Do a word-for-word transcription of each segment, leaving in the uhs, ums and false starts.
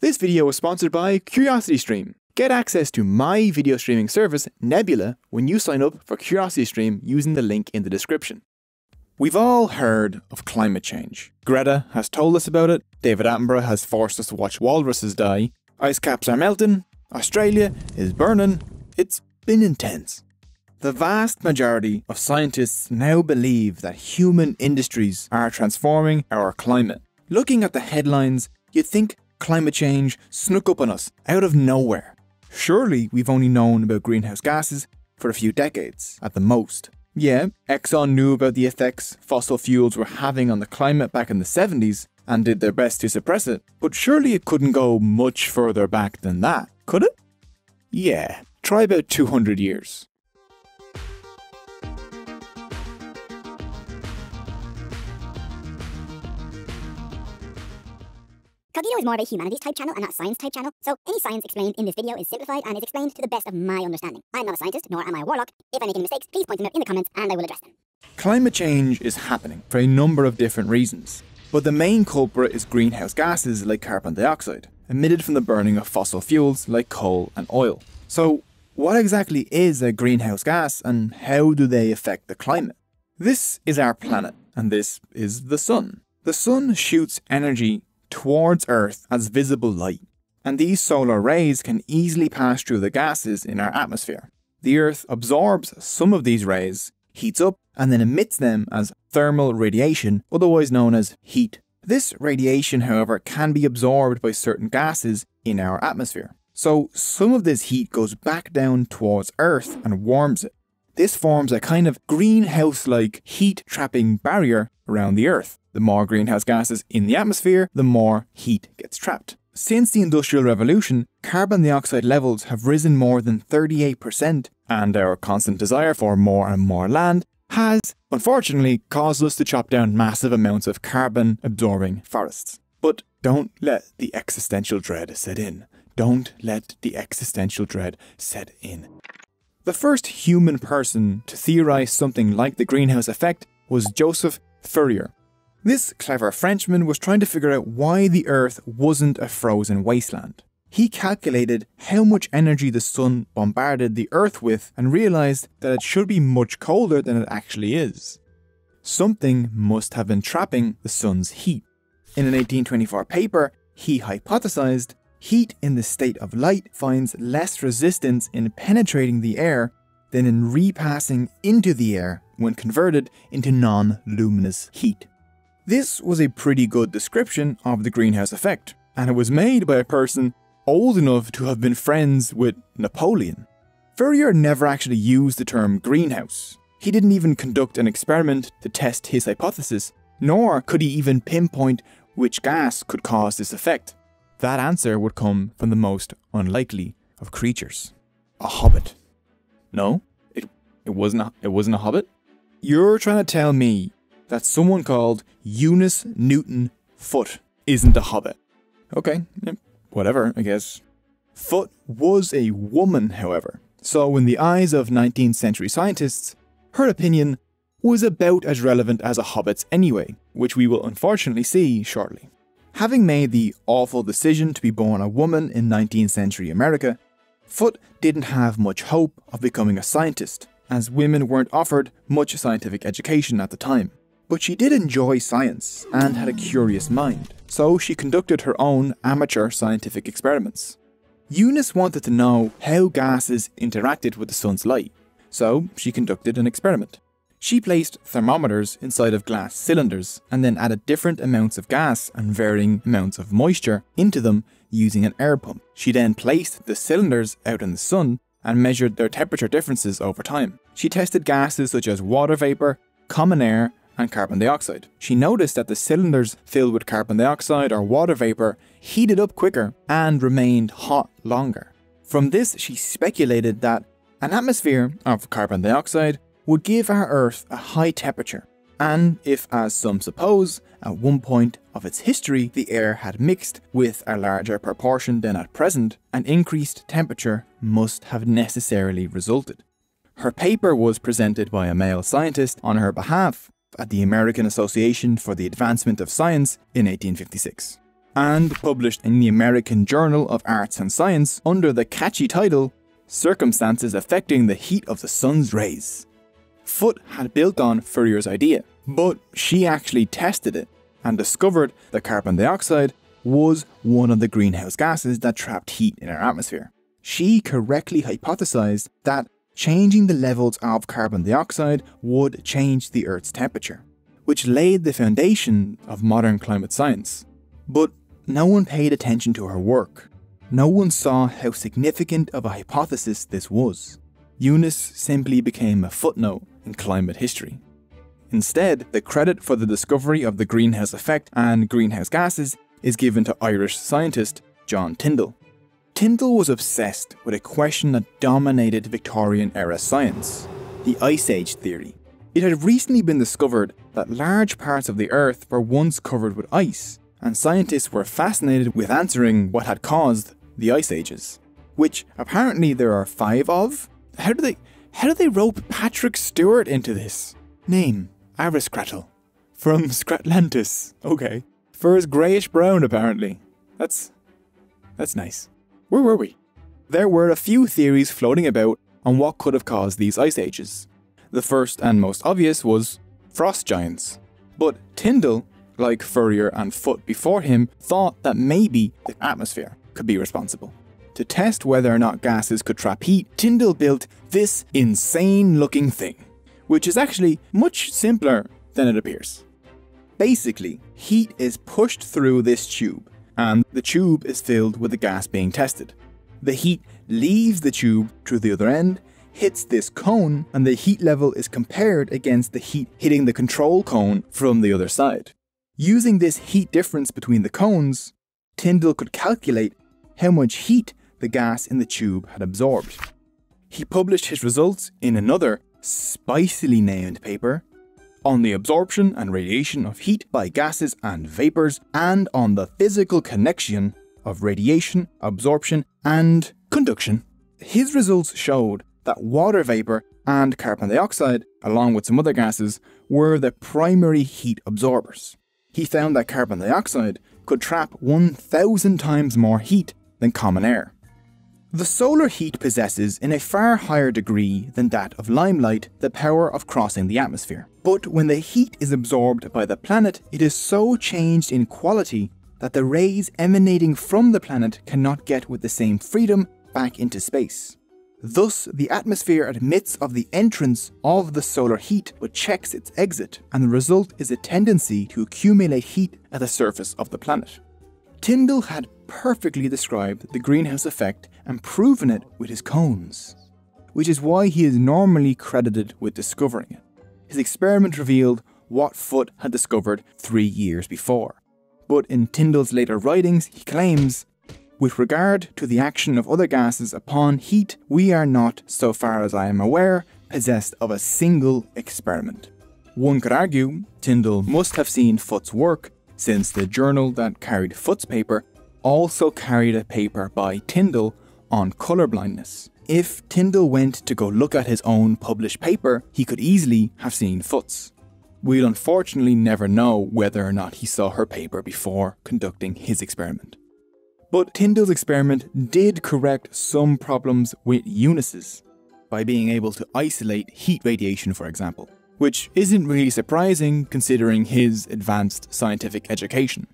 This video was sponsored by CuriosityStream. Get access to my video streaming service, Nebula, when you sign up for CuriosityStream using the link in the description. We've all heard of climate change. Greta has told us about it, David Attenborough has forced us to watch walruses die, ice caps are melting, Australia is burning. It's been intense. The vast majority of scientists now believe that human industries are transforming our climate. Looking at the headlines, you'd think climate change snuck up on us out of nowhere. Surely we've only known about greenhouse gases for a few decades at the most. Yeah, Exxon knew about the effects fossil fuels were having on the climate back in the seventies and did their best to suppress it, but surely it couldn't go much further back than that, could it? Yeah, try about two hundred years. Cogito is more of a humanities type channel and not a science type channel, so any science explained in this video is simplified and is explained to the best of my understanding. I'm not a scientist, nor am I a warlock. If I make any mistakes, please point them out in the comments and I will address them. Climate change is happening for a number of different reasons, but the main culprit is greenhouse gases like carbon dioxide, emitted from the burning of fossil fuels like coal and oil. So what exactly is a greenhouse gas and how do they affect the climate? This is our planet and this is the sun. The sun shoots energy towards Earth as visible light, and these solar rays can easily pass through the gases in our atmosphere. The Earth absorbs some of these rays, heats up, and then emits them as thermal radiation, otherwise known as heat. This radiation, however, can be absorbed by certain gases in our atmosphere. So some of this heat goes back down towards Earth and warms it. This forms a kind of greenhouse-like heat-trapping barrier around the Earth. The more greenhouse gases in the atmosphere, the more heat gets trapped. Since the Industrial Revolution, carbon dioxide levels have risen more than thirty-eight percent, and our constant desire for more and more land has, unfortunately, caused us to chop down massive amounts of carbon-absorbing forests. But don't let the existential dread set in. Don't let the existential dread set in. The first human person to theorize something like the greenhouse effect was Joseph Fourier. This clever Frenchman was trying to figure out why the Earth wasn't a frozen wasteland. He calculated how much energy the sun bombarded the Earth with and realized that it should be much colder than it actually is. Something must have been trapping the sun's heat. In an eighteen twenty-four paper, he hypothesized heat in the state of light finds less resistance in penetrating the air than in repassing into the air when converted into non-luminous heat. This was a pretty good description of the greenhouse effect, and it was made by a person old enough to have been friends with Napoleon. Fourier never actually used the term greenhouse. He didn't even conduct an experiment to test his hypothesis, nor could he even pinpoint which gas could cause this effect. That answer would come from the most unlikely of creatures. A hobbit. No, it, it, wasn't, a, it wasn't a hobbit. You're trying to tell me that someone called Eunice Newton Foote isn't a hobbit? Okay, whatever, I guess. Foote was a woman, however, so in the eyes of nineteenth century scientists, her opinion was about as relevant as a hobbit's anyway, which we will unfortunately see shortly. Having made the awful decision to be born a woman in nineteenth century America, Foote didn't have much hope of becoming a scientist, as women weren't offered much scientific education at the time. But she did enjoy science and had a curious mind, so she conducted her own amateur scientific experiments. Eunice wanted to know how gases interacted with the sun's light, so she conducted an experiment. She placed thermometers inside of glass cylinders and then added different amounts of gas and varying amounts of moisture into them using an air pump. She then placed the cylinders out in the sun and measured their temperature differences over time. She tested gases such as water vapour, common air, and carbon dioxide. She noticed that the cylinders filled with carbon dioxide or water vapour heated up quicker and remained hot longer. From this, she speculated that an atmosphere of carbon dioxide would give our Earth a high temperature, and if, as some suppose, at one point of its history the air had mixed with a larger proportion than at present, an increased temperature must have necessarily resulted. Her paper was presented by a male scientist on her behalf at the American Association for the Advancement of Science in eighteen fifty-six. and published in the American Journal of Arts and Science under the catchy title, Circumstances Affecting the Heat of the Sun's Rays. Foote had built on Fourier's idea, but she actually tested it and discovered that carbon dioxide was one of the greenhouse gases that trapped heat in our atmosphere. She correctly hypothesized that changing the levels of carbon dioxide would change the Earth's temperature, which laid the foundation of modern climate science. But no one paid attention to her work. No one saw how significant of a hypothesis this was. Eunice simply became a footnote in climate history. Instead, the credit for the discovery of the greenhouse effect and greenhouse gases is given to Irish scientist John Tyndall. Tyndall was obsessed with a question that dominated Victorian-era science, the Ice Age theory. It had recently been discovered that large parts of the Earth were once covered with ice, and scientists were fascinated with answering what had caused the Ice Ages, which apparently there are five of. How do they, how do they rope Patrick Stewart into this? Name, Aristocratle, from Scratlantis. Okay. Fur is greyish-brown, apparently. That's... that's nice. Where were we? There were a few theories floating about on what could have caused these ice ages. The first and most obvious was frost giants. But Tyndall, like Fourier and Foote before him, thought that maybe the atmosphere could be responsible. To test whether or not gases could trap heat, Tyndall built this insane-looking thing, which is actually much simpler than it appears. Basically, heat is pushed through this tube, and the tube is filled with the gas being tested. The heat leaves the tube through the other end, hits this cone, and the heat level is compared against the heat hitting the control cone from the other side. Using this heat difference between the cones, Tyndall could calculate how much heat the gas in the tube had absorbed. He published his results in another spicily named paper on the absorption and radiation of heat by gases and vapors, and on the physical connection of radiation, absorption, and conduction. His results showed that water vapor and carbon dioxide, along with some other gases, were the primary heat absorbers. He found that carbon dioxide could trap one thousand times more heat than common air. The solar heat possesses, in a far higher degree than that of limelight, the power of crossing the atmosphere. But when the heat is absorbed by the planet, it is so changed in quality that the rays emanating from the planet cannot get with the same freedom back into space. Thus, the atmosphere admits of the entrance of the solar heat but checks its exit, and the result is a tendency to accumulate heat at the surface of the planet. Tyndall had perfectly described the greenhouse effect and proven it with his cones, which is why he is normally credited with discovering it. His experiment revealed what Foote had discovered three years before, but in Tyndall's later writings he claims, "With regard to the action of other gases upon heat, we are not, so far as I am aware, possessed of a single experiment." One could argue Tyndall must have seen Foote's work, since the journal that carried Foote's paper also carried a paper by Tyndall on colourblindness. If Tyndall went to go look at his own published paper, he could easily have seen Foote's. We'll unfortunately never know whether or not he saw her paper before conducting his experiment. But Tyndall's experiment did correct some problems with Eunice's, by being able to isolate heat radiation, for example, which isn't really surprising considering his advanced scientific education.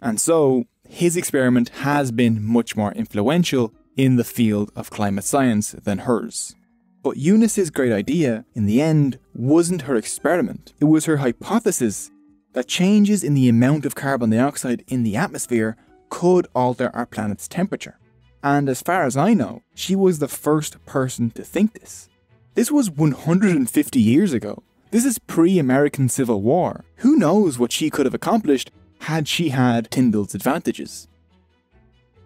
And so, his experiment has been much more influential in the field of climate science than hers. But Eunice's great idea, in the end, wasn't her experiment. It was her hypothesis that changes in the amount of carbon dioxide in the atmosphere could alter our planet's temperature. And as far as I know, she was the first person to think this. This was one hundred fifty years ago. This is pre-American Civil War. Who knows what she could have accomplished had she had Tyndall's advantages.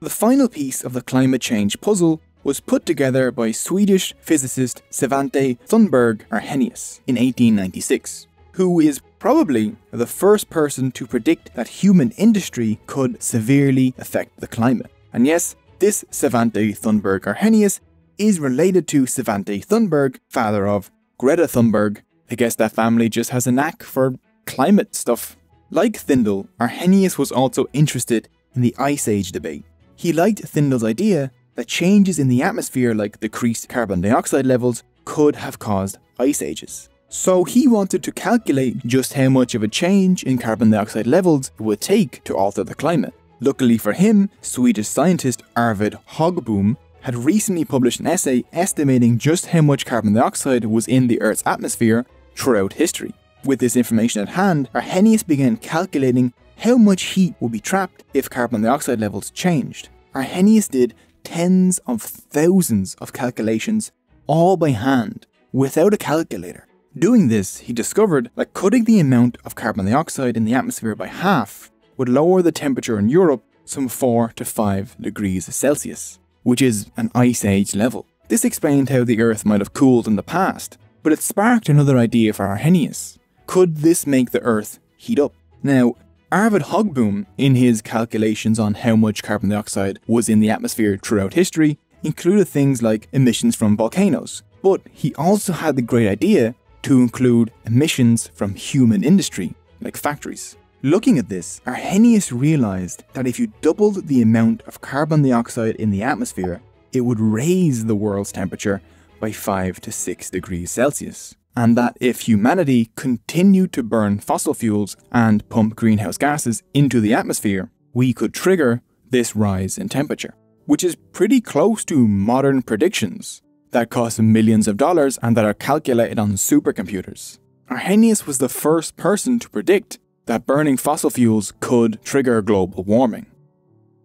The final piece of the climate change puzzle was put together by Swedish physicist Svante Thunberg Arrhenius in eighteen ninety-six, who is probably the first person to predict that human industry could severely affect the climate. And yes, this Svante Thunberg Arrhenius is related to Svante Thunberg, father of Greta Thunberg. I guess that family just has a knack for climate stuff. Like Tyndall, Arrhenius was also interested in the Ice Age debate. He liked Tyndall's idea that changes in the atmosphere like decreased carbon dioxide levels could have caused ice ages. So he wanted to calculate just how much of a change in carbon dioxide levels it would take to alter the climate. Luckily for him, Swedish scientist Arvid Hogboom had recently published an essay estimating just how much carbon dioxide was in the Earth's atmosphere throughout history. With this information at hand, Arrhenius began calculating how much heat would be trapped if carbon dioxide levels changed. Arrhenius did tens of thousands of calculations, all by hand, without a calculator. Doing this, he discovered that cutting the amount of carbon dioxide in the atmosphere by half would lower the temperature in Europe some four to five degrees Celsius, which is an ice age level. This explained how the Earth might have cooled in the past, but it sparked another idea for Arrhenius. Could this make the Earth heat up? Now, Arvid Hogboom, in his calculations on how much carbon dioxide was in the atmosphere throughout history, included things like emissions from volcanoes, but he also had the great idea to include emissions from human industry, like factories. Looking at this, Arrhenius realized that if you doubled the amount of carbon dioxide in the atmosphere, it would raise the world's temperature by five to six degrees Celsius, and that if humanity continued to burn fossil fuels and pump greenhouse gases into the atmosphere, we could trigger this rise in temperature, which is pretty close to modern predictions that cost millions of dollars and that are calculated on supercomputers. Arrhenius was the first person to predict that burning fossil fuels could trigger global warming.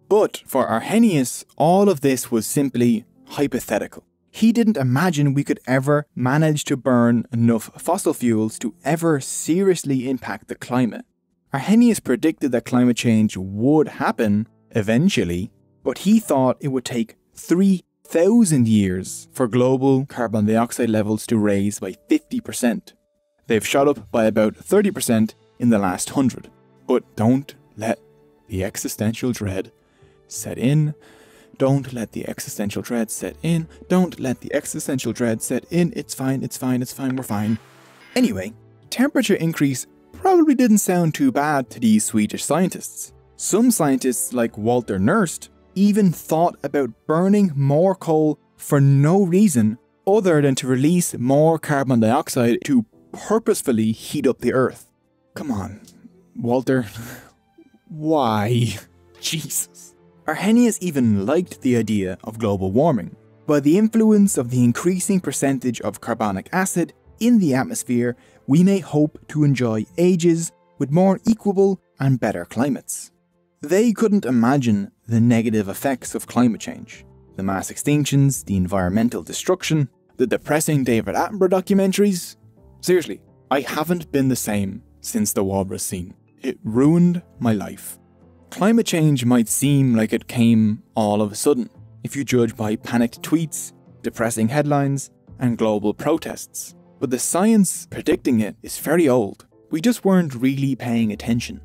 But for Arrhenius, all of this was simply hypothetical. He didn't imagine we could ever manage to burn enough fossil fuels to ever seriously impact the climate. Arrhenius predicted that climate change would happen eventually, but he thought it would take three thousand years for global carbon dioxide levels to rise by fifty percent. They've shot up by about thirty percent in the last hundred. But don't let the existential dread set in. Don't let the existential dread set in. Don't let the existential dread set in. It's fine, it's fine, it's fine, we're fine. Anyway, temperature increase probably didn't sound too bad to these Swedish scientists. Some scientists, like Walter Nernst, even thought about burning more coal for no reason other than to release more carbon dioxide to purposefully heat up the Earth. Come on, Walter. Why? Jesus. Arrhenius even liked the idea of global warming. By the influence of the increasing percentage of carbonic acid in the atmosphere, we may hope to enjoy ages with more equable and better climates. They couldn't imagine the negative effects of climate change. The mass extinctions, the environmental destruction, the depressing David Attenborough documentaries. Seriously, I haven't been the same since the walrus scene. It ruined my life. Climate change might seem like it came all of a sudden, if you judge by panicked tweets, depressing headlines, and global protests. But the science predicting it is very old. We just weren't really paying attention.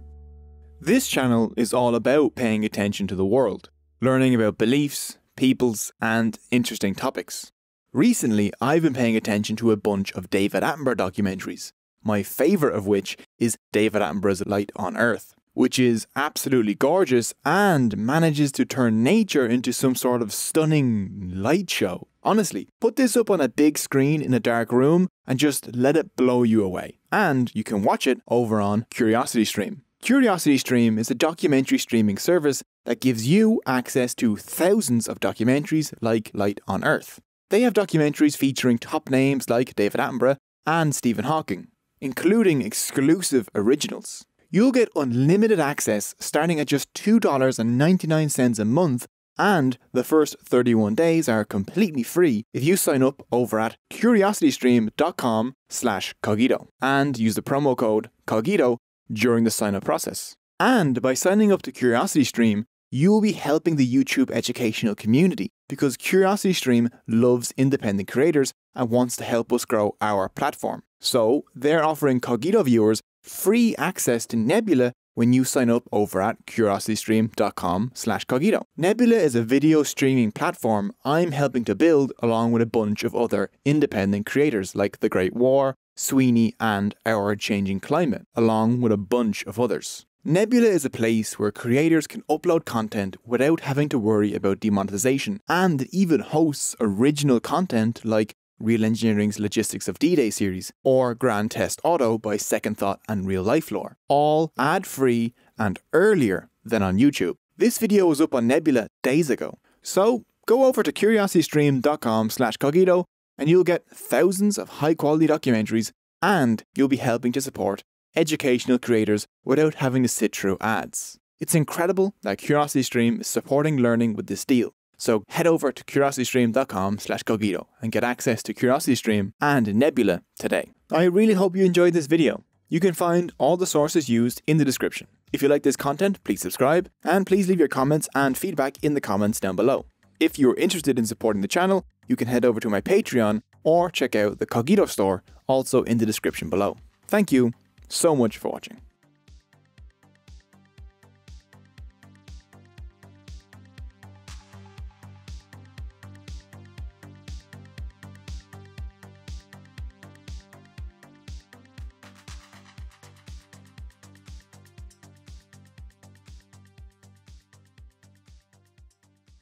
This channel is all about paying attention to the world, learning about beliefs, peoples, and interesting topics. Recently, I've been paying attention to a bunch of David Attenborough documentaries, my favourite of which is David Attenborough's Light on Earth, which is absolutely gorgeous and manages to turn nature into some sort of stunning light show. Honestly, put this up on a big screen in a dark room and just let it blow you away. And you can watch it over on CuriosityStream. CuriosityStream is a documentary streaming service that gives you access to thousands of documentaries like Light on Earth. They have documentaries featuring top names like David Attenborough and Stephen Hawking, including exclusive originals. You'll get unlimited access starting at just two dollars and ninety-nine cents a month, and the first thirty-one days are completely free if you sign up over at curiositystream dot com slash Cogito and use the promo code Cogito during the sign-up process. And by signing up to CuriosityStream, you'll be helping the YouTube educational community, because CuriosityStream loves independent creators and wants to help us grow our platform. So they're offering Cogito viewers free access to Nebula when you sign up over at curiositystream dot com slash Cogito. Nebula is a video streaming platform I'm helping to build along with a bunch of other independent creators like The Great War, Sweeney, and Our Changing Climate, along with a bunch of others. Nebula is a place where creators can upload content without having to worry about demonetization, and it even hosts original content like Real Engineering's Logistics of D-Day series or Grand Test Auto by Second Thought and Real Life Lore, all ad-free and earlier than on YouTube. This video was up on Nebula days ago, so go over to curiosity stream dot com slash cogito and you'll get thousands of high-quality documentaries, and you'll be helping to support educational creators without having to sit through ads. It's incredible that CuriosityStream is supporting learning with this deal. So head over to curiosity stream dot com slash cogito and get access to CuriosityStream and Nebula today. I really hope you enjoyed this video. You can find all the sources used in the description. If you like this content, please subscribe, and please leave your comments and feedback in the comments down below. If you're interested in supporting the channel, you can head over to my Patreon or check out the Cogito store, also in the description below. Thank you so much for watching.